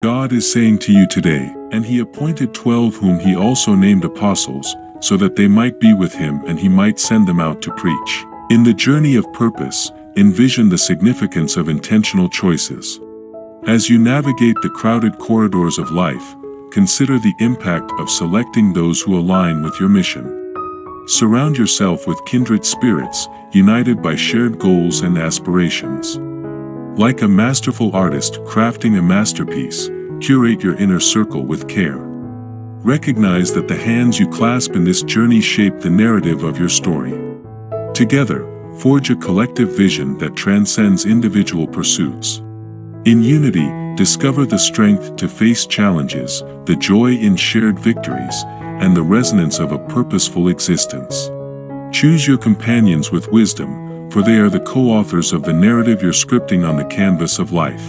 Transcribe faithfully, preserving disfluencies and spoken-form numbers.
God is saying to you today, and he appointed twelve whom he also named apostles, so that they might be with him and he might send them out to preach. In the journey of purpose, envision the significance of intentional choices. As you navigate the crowded corridors of life, consider the impact of selecting those who align with your mission. Surround yourself with kindred spirits, united by shared goals and aspirations. Like a masterful artist crafting a masterpiece, curate your inner circle with care. Recognize that the hands you clasp in this journey shape the narrative of your story. Together, forge a collective vision that transcends individual pursuits. In unity, discover the strength to face challenges, the joy in shared victories, and the resonance of a purposeful existence. Choose your companions with wisdom, for they are the co-authors of the narrative you're scripting on the canvas of life.